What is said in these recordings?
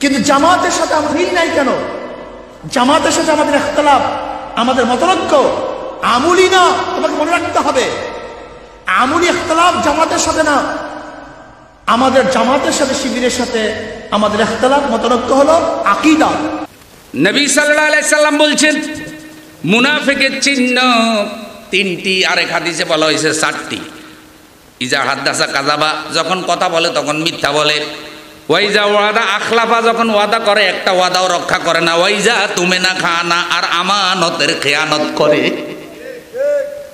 কিন্তু জামাতের সাথে আমরা মিল নাই কেন? জামাতের সাথে আমাদের ইখতিলাফ, আমাদের মতনৈক্য আমলি না। তোমাকে মনে রাখতে হবে আমলি ইখতিলাফ জামাতের সাথে না, আমাদের জামাতের সাথে শিবিরের সাথে আমাদের ইখতিলাফ মতনৈক্য হলো আকীদা। নবী সাল্লাল্লাহু আলাইহি সাল্লাম বলছেন মুনাফিকের চিহ্ন তিনটি, আর এক হাদিসে বলা হয়েছে চারটি। ইজা হাদাসা কাযাবা, যখন কথা বলে তখন মিথ্যা বলে। ওয়াইজা ওয়াদা আখলাফা, যখন ওয়াদা করে একটা ওয়াদাও রক্ষা করে না। ওয়াইজা তুমি না খানা, আর আমানতের খেয়ানত করে।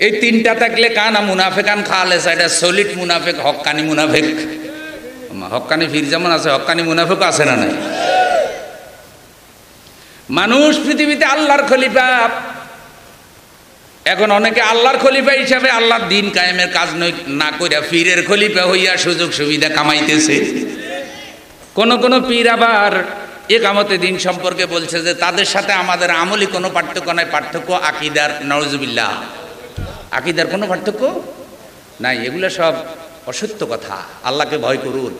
এই তিনটা থাকলে কানা মুনাফিকান খালেসা, এটা সলিড মুনাফিক, হক্কানি মুনাফিক। হক্কানি ফির যেমন আছে হক্কানি মুনাফিক আছে না নাই? মানুষ পৃথিবীতে আল্লাহর খলিফা, এখন অনেকে আল্লাহর খলিফা হিসাবে আল্লাহর দিন কায়েমের কাজ না কইরা পীরের খলিফা হইয়া সুযোগ সুবিধা কামাইতেছে। কোনো কোনো পীর আবার ইকামতে দিন সম্পর্কে বলছে যে তাদের সাথে আমাদের আমলি কোনো পার্থক্য নাই, পার্থক্য আকীদার। নাউজুবিল্লাহ, আকীদার কোনো পার্থক্য নাই, এগুলো সব অসত্য কথা। আল্লাহকে ভয় করুন।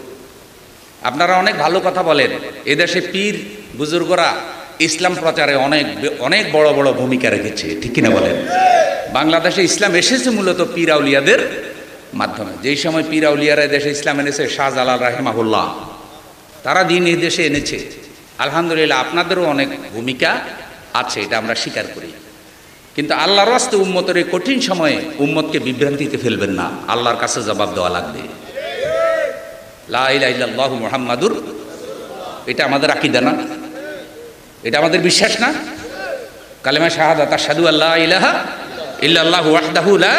আপনারা অনেক ভালো কথা বলেন, এদেশে পীর বুজুর্গরা ইসলাম প্রচারে অনেক অনেক বড় বড় ভূমিকা রেখেছে, ঠিক কিনা বলেন? বাংলাদেশে ইসলাম এসেছে মূলত পীর আউলিয়াদের মাধ্যমে। যেই সময় পীর আউলিয়ারা এদেশে ইসলাম এনেছে, শাহজালাল রাহিমাহুল্লাহ, তারা দিন এই দেশে এনেছে। আলহামদুলিল্লাহ আপনাদেরও অনেক ভূমিকা আছে, এটা আমরা স্বীকার করি। কিন্তু আল্লাহর রাস্তে উম্মতের এই কঠিন সময়ে উম্মতকে বিভ্রান্তিতে ফেলবেন না, আল্লাহর কাছে জবাব দেওয়া লাগবে। লা ইলাহা ইল্লাল্লাহ মুহাম্মাদুর, এটা আমাদের আকীদা না, এটা আমাদের বিশ্বাস না। কালেমা শাহাদাত, আশহাদু আল্লা ইলাহা ইল্লাল্লাহু ওয়াহদাহু লা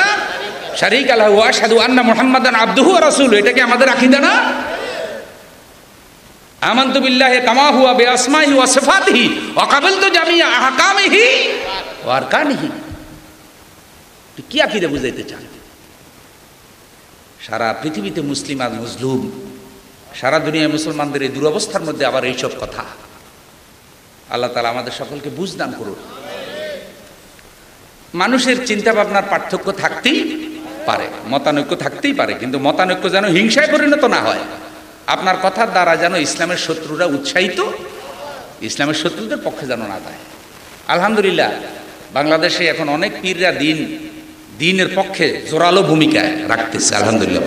শারীকা লাহু ওয়া আশহাদু আন্না মুহাম্মাদান আবদুহু ওয়া রাসূলুহু, এটা কি আমাদের আকীদা না? আমানতু বিল্লাহি কামা হুয়া বিআসমাইহি ওয়া সিফাতিহি ওয়া ক্বাবালতু জামিআ আহকামিহি ওয়া আরকানিহি। কি আকীদা বুঝাইতে চান? সারা পৃথিবীতে মুসলিম আর মজলুম, সারা দুনিয়ায় মুসলমানদের এই দুরবস্থার মধ্যে আবার এইসব কথা। আল্লাহ তাআলা আমাদের সকলকে বুঝ দান করুন। মানুষের চিন্তা ভাবনার পার্থক্য থাকতেই পারে, মতানৈক্য থাকতেই পারে, কিন্তু মতানৈক্য যেন হিংসায় পরিণত না হয়। আপনার কথার দ্বারা যেন ইসলামের শত্রুরা উৎসাহিত, ইসলামের শত্রুদের পক্ষে যেন না যায়। আলহামদুলিল্লাহ বাংলাদেশে এখন অনেক পীররা দিনের পক্ষে জোরালো ভূমিকায় রাখতেছে। আলহামদুলিল্লাহ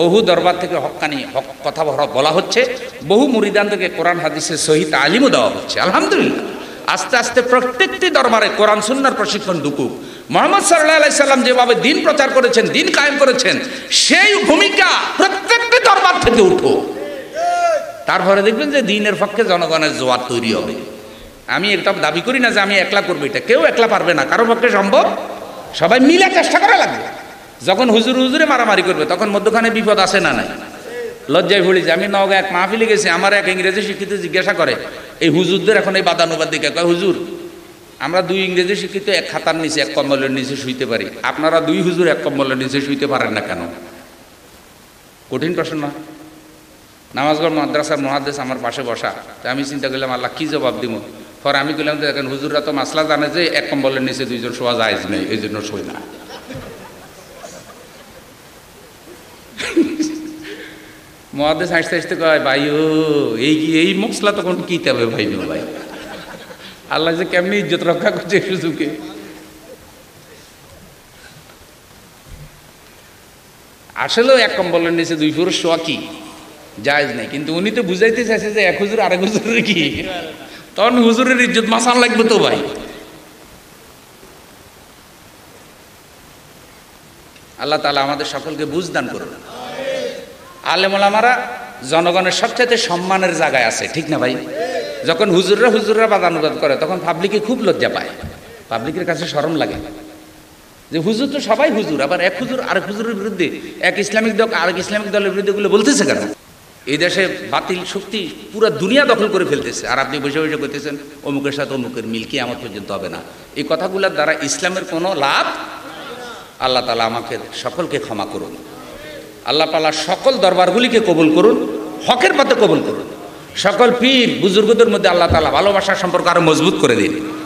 বহু দরবার থেকে হক্কানি হক কথা বলা হচ্ছে, বহু মুরিদান থেকে কোরআন হাদিসের সহিত আলিমও দেওয়া হচ্ছে। আলহামদুলিল্লাহ আস্তে আস্তে প্রত্যেকটি দরবারে কোরআন সুন্নাহর প্রশিক্ষণ ঢুকুক। মুহাম্মদ সাল্লাল্লাহু আলাইহি সাল্লাম যেভাবে দিন প্রচার করেছেন, দিন কায়েম করেছেন, সেই ভূমিকা প্রত্যেকটি দরবার থেকে উঠো। তারপরে দেখবেন যে দিনের পক্ষে জনগণের জোয়ার তৈরি হবে। আমি একটা দাবি করি না যে আমি একলা করবো, এটা কেউ একলা পারবে না, কারো পক্ষে সম্ভব, সবাই মিলে চেষ্টা করা লাগবে। যখন হুজুরে মারামারি করবে তখন মধ্যখানে বিপদ আসে না নাই? লজ্জায় ভুলি যে আমি নওগাঁ এক মাহফিলে গেছি, আমার এক ইংরেজি শিক্ষিত জিজ্ঞাসা করে এই হুজুরদের এখন এই বাদানুবাদ দিকে, কয় হুজুর আমরা দুই ইংরেজি শিক্ষিত এক খাতার নিচে এক কম্বলের নিচে শুইতে পারি, আপনারা দুই হুজুর এক কম্বলের নিচে শুইতে পারেন না কেন? কঠিন প্রশ্ন না? নামাজগড় মাদ্রাসার মুহাদ্দিস আমার পাশে বসা, তো আমি চিন্তা করলাম আল্লাহ কি জবাব দিব। পরে আমি বললাম যে এখন হুজুররা তো মাসলা জানে যে এক কম্বলের নিচে দুইজন শোয়া যায় নেই, এই জন্য শোয় না। মহাদেশ হাসতে হাসতে কয় ভাইও এই মশলা তখন কী তবে ভাই ভাই আল্লাহ যে কেমনি ইজ্জত রক্ষা করছে সুযোগে। আসলেও এক কম্বলের নিচে দুই পুরুষ শোয়া কি জায়েজ নেই, কিন্তু উনি তো বুঝাইতে চাইছে যে এক হুজুর আরেক হুজুরের কি, তখন হুজুরের ইজ্জত মাসান লাগবে তো ভাই। আল্লাহ তাআলা আমাদের সকলকে বুঝ দান করুন। আলেম ওলামারা জনগণের সবচেয়ে সম্মানের জায়গায় আছে, ঠিক না ভাই? যখন হুজুররা বাদানুবাদ করে তখন পাবলিকে খুব লজ্জা পায়, পাবলিকের কাছে শরম লাগে যে হুজুর তো সবাই হুজুর, আবার এক হুজুর আরেক হুজুরের বিরুদ্ধে, এক ইসলামিক দল আরেক ইসলামিক দলের বিরুদ্ধে গুলো বলতেছে কেন? এই দেশে বাতিল শক্তি পুরো দুনিয়া দখল করে ফেলতেছে, আর আপনি বসে বসে করতেছেন অমুকের সাথে অমুকের মিল, কি আমার পর্যন্ত হবে না? এই কথাগুলোর দ্বারা ইসলামের কোনো লাভ। আল্লাহ তাআলা আমাকে সকলকে ক্ষমা করুন। আল্লাহ তাআলা সকল দরবারগুলিকে কবুল করুন, হকের পথে কবুল করুন। সকল পীর বুজুর্গদের মধ্যে আল্লাহ তাআলা ভালোবাসার সম্পর্ক আরও মজবুত করে দিন।